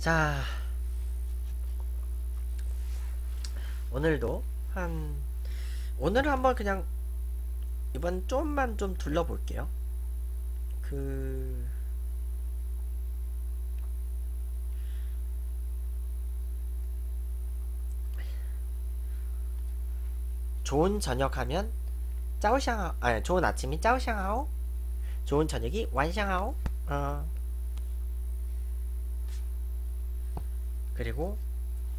자, 오늘도 오늘은 한번 그냥 이번 좀만 좀 둘러볼게요. 좋은 저녁 하면 짜오샹하오, 아니 좋은 아침이 짜오샹하오, 좋은 저녁이 완샹하오. 그리고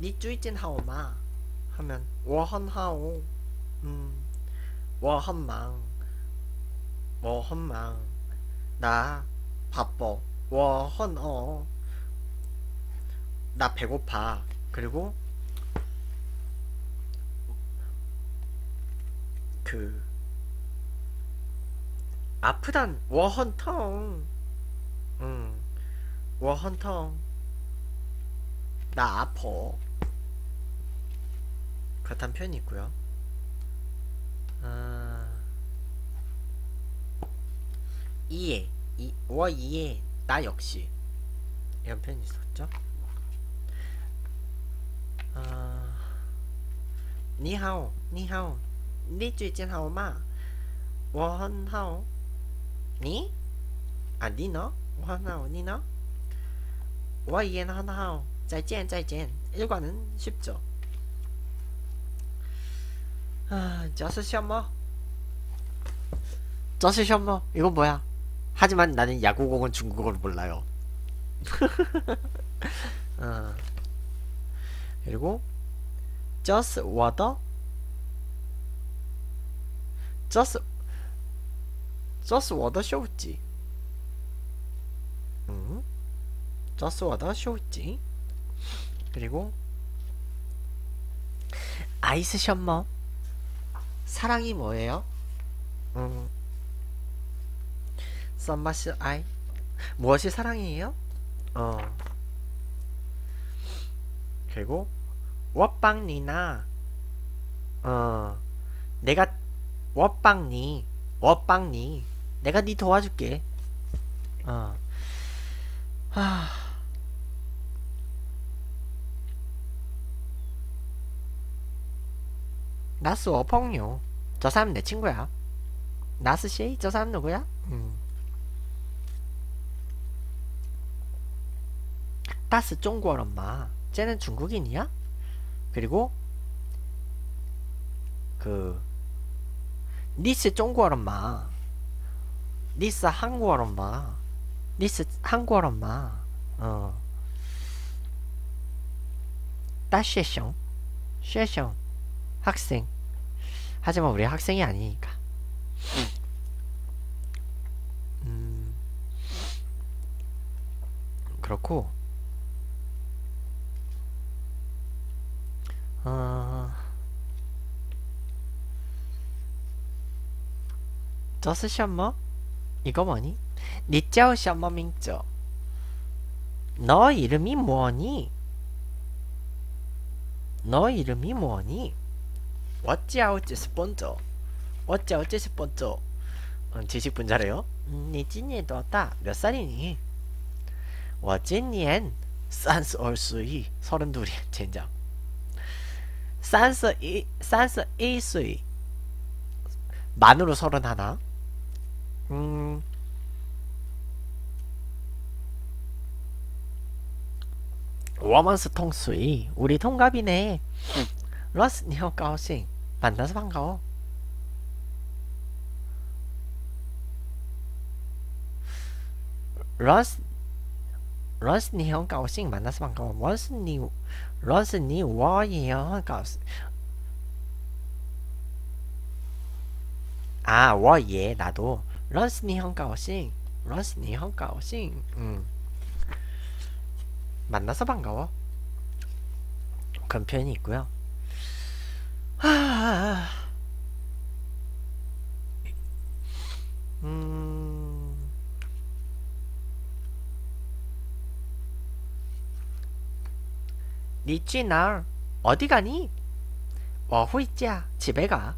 니 쭈이찐하오마 하면 워헌하오. 워헌망 워헌망, 나 바빠 워헌어, 나 배고파. 그리고 아프단 워헌텅. 워헌텅, 나 아퍼. 그렇다는 표현이 있고요. 이해, 워 이해, 나 역시, 이런 표현이 있었죠. 니하오 니하오 니 쥐진하오마 워헌하오. 니? 아 니너? 워헌하오 니너? 워이엔헌하오 再见再见. 1관은 쉽죠. 저스셔머 저스셔머, 이건 뭐야? 하지만 나는 야구공은 중국어를 몰라요. 그리고 저스 워더 just 我的手机. just 我的手机. 그리고 아이스 셔머, 사랑이 뭐예요? 썸마시 아이, 무엇이 사랑이에요? 그리고 워빵니나, 내가 워빵니, 워빵니, 내가 니 도와줄게. 나스 워펑요, 저 사람 내 친구야. 나스 씨, 저 사람 누구야? 따스 중국어 엄마, 쟤는 중국인이야? 그리고 니스 중국어엄마, 니스 한국어엄마, 니스 한국어엄마. 다쉐숑 쉐숑, 학생. 하지만 우리 학생이 아니니까. 그렇고. 저스셔머? 이거 뭐니? 니짜오셔머밍쩌, 너 이름이 뭐니? 너 이름이 뭐니? 워찌아오찌스본쩌, 워찌아오찌스본쩌. 지식분자래요? 니찐이도다, 몇 살이니? 워찐이엔 산스얼수이, 32이. 젠장. 31수이, 만으로 31. 워먼스 통수이, 우리 동갑이네. 러스 니어 가오싱, 만나서 반가워. 러스 니어 가오싱, 만나서 반가워. 러스 니 워이어 가오싱. 아, 워예, 나도. 러스니 헝가오싱, 러스니 헝가오싱. 만나서 반가워. 그런 표현이 있고요. 니쥐나 어디 가니? 워후이자, 집에 가.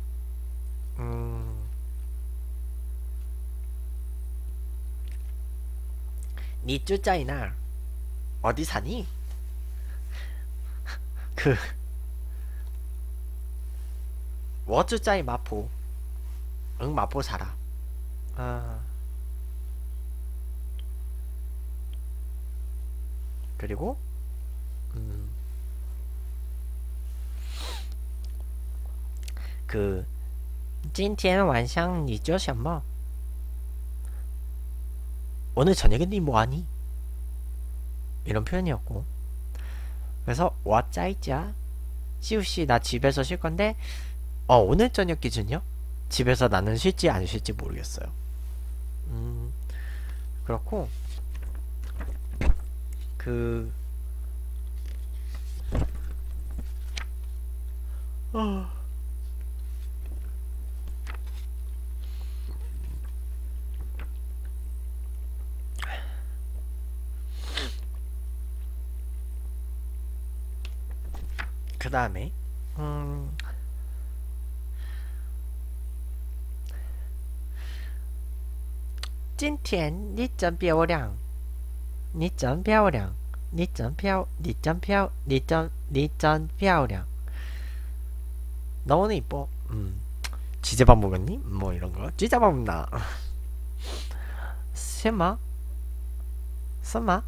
니쭈짜이나 어디 사니? 그 워즈짜이 마포 응 마포 살아. 아 그리고 그 今天晚上你做什么? 오늘 저녁에 니 뭐하니? 이런 표현이었고, 그래서 와짜이짜 시우씨 나 집에서 쉴건데 오늘 저녁 기준이요? 집에서 나는 쉴지 안 쉴지 모르겠어요. 그렇고 그 그 다음에 찐텐 니점 뼈량 니점 뼈량 니점 뼈 니점 뼈 니점 뼈량 너는 이뻐 지제밥 먹었니? 뭐 이런거 지제밥 먹나. 스마 스마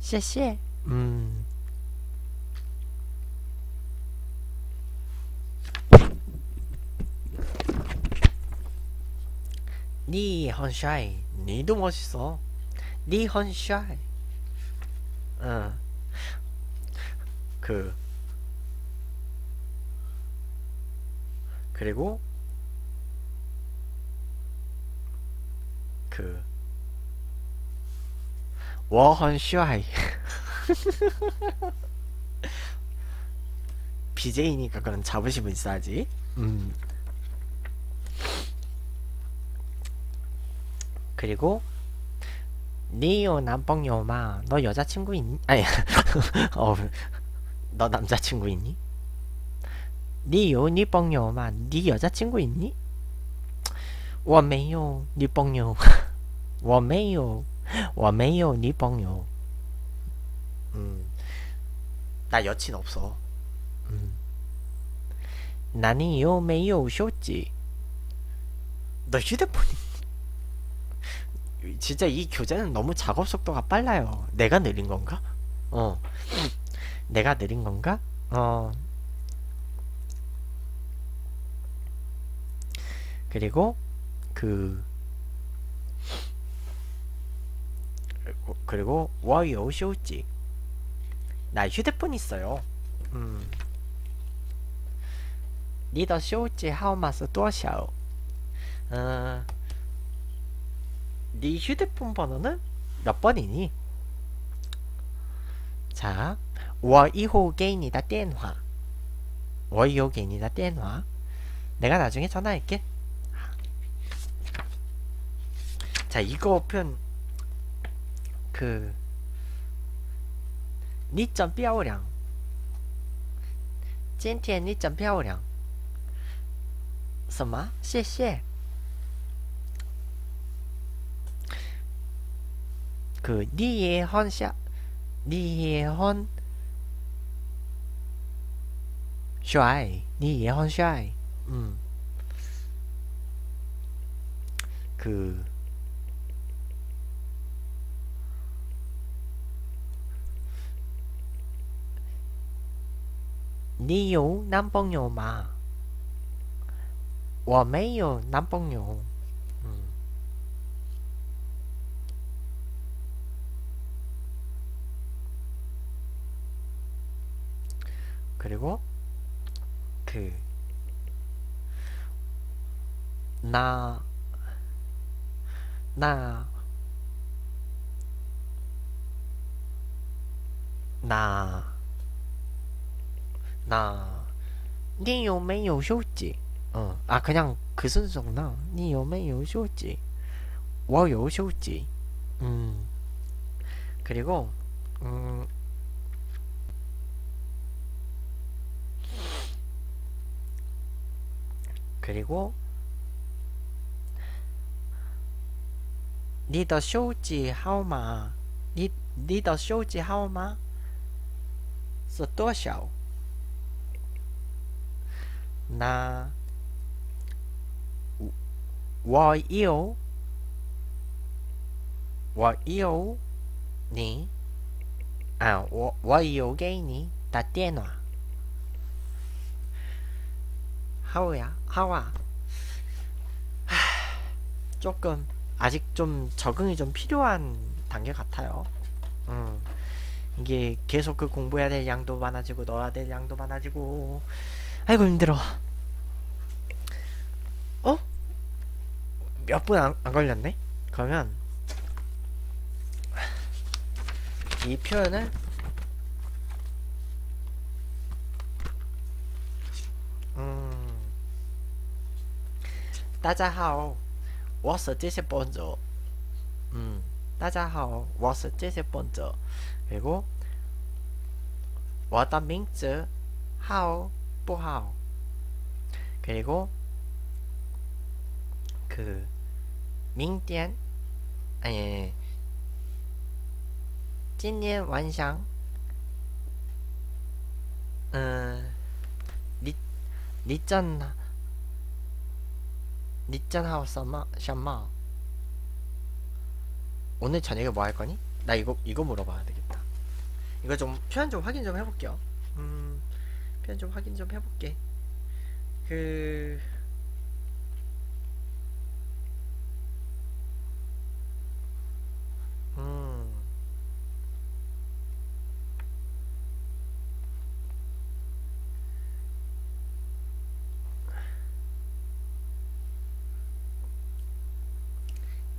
셰셰 니헌샤이 니도 멋있어. 니헌샤이 그리고 워헌샤이 BJ니까 그런 자부심은 있어야지. 그리고 니요 남뻥요마 너 여자친구 있니? 아니 너 남자친구 있니? 니요 니뻥요마 니 여자친구 있니? 我没有 니뻥요 我没有 我没有 니뻥요 나 여친 없어. 나니요 메요 쇼지 너 휴대폰 있니? 진짜 이 교재는 너무 작업 속도가 빨라요. 내가 느린 건가? 내가 느린 건가? 그리고 그리고 와요 쇼지 나 휴대폰 있어요. 니더 쇼지 하오마스 또샤오 네 휴대폰 번호는 몇 번이니? 자, 我以后给你的电话 我以后给你的电话 내가 나중에 전화할게. 자, 이거 표현 니.漂亮 今天你真漂亮 什么?谢谢 니예헌 샤이 니요 남봉요마 我没有 남봉요 그리고 니有没有手机? 아 그냥 그 순서구나. 你有没有手机? 我有手机. 그리고 그리고 니的手机号码 你的手机号码是多少？那我有你啊，我有给你打电话。好呀，好啊。조금 아직 좀 적응이 좀 필요한 단계 같아요. 이게 계속 그 공부해야 될 양도 많아지고 넣어야 될 양도 많아지고 아이고 힘들어. 어? 몇 분 안 걸렸네? 그러면 이 표현을 따자하오 我是这些本子 大家好 我是这些本子 그리고 我的名字好不好 그리고 그 明天 아니 今天晚上 你正好什么？ 오늘 저녁에 뭐 할 거니? 나 이거 물어봐야 되겠다. 이거 좀 표현 좀 확인 좀 해볼게요. 표현 좀 확인 좀 해볼게.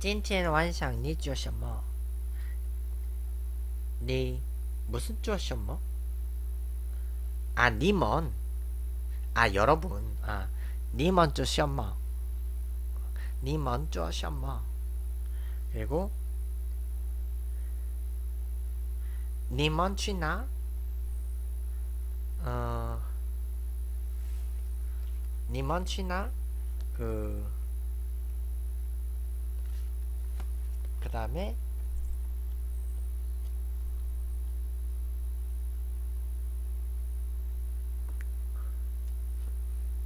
今天晚上你做什么? 你 무슨 做什么? 아, 니먼. 아, 여러분. 아, 니먼 做什么? 니먼 做什么? 그리고 니먼 去哪? 니먼 去哪? 그 다음에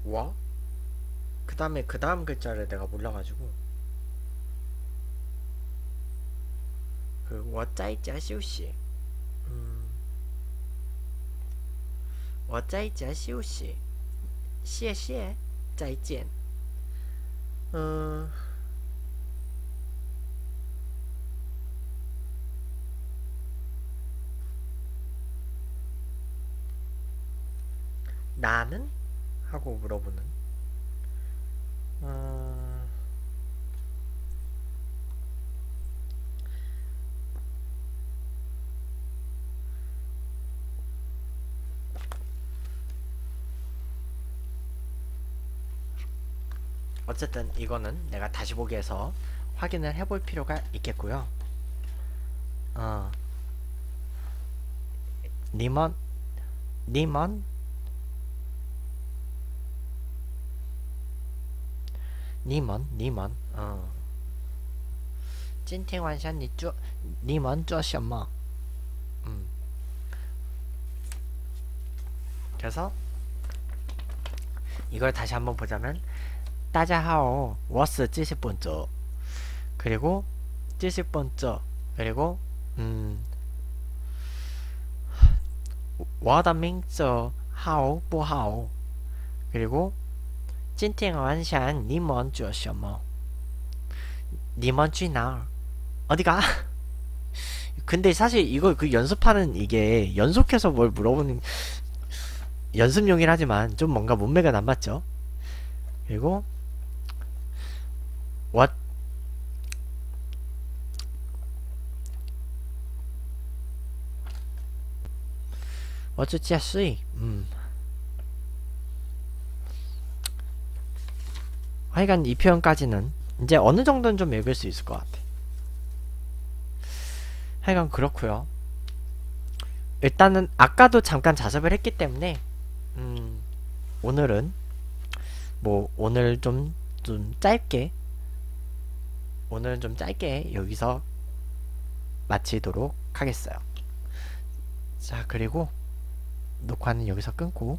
와? 그 다음에 그 다음 글자를 내가 몰라가지고 그 워짜이자休息 워짜이자休息 谢谢 再见 나는? 하고 물어보는 어쨌든 이거는 내가 다시 보기 해서 확인을 해볼 필요가 있겠고요.你们 今天晚上你们做什么? 그래서 이걸 다시 한번 보자면 大家好,我是这些本子 그리고 这些本子 그리고 我的名字好不好? 그리고 今天晚上你们做什么? 你们去哪? 어디가? 근데 사실 이거 그 연습하는 이게 연속해서 뭘 물어보는 연습용이긴 하지만 좀 뭔가 몸매가 남았죠? 그리고 我做家事 하여간 이 표현까지는 이제 어느 정도는 좀 읽을 수 있을 것 같아. 하여간 그렇고요. 일단은 아까도 잠깐 자습을 했기 때문에 오늘은 뭐 오늘 좀 짧게 오늘은 좀 짧게 여기서 마치도록 하겠어요. 자, 그리고 녹화는 여기서 끊고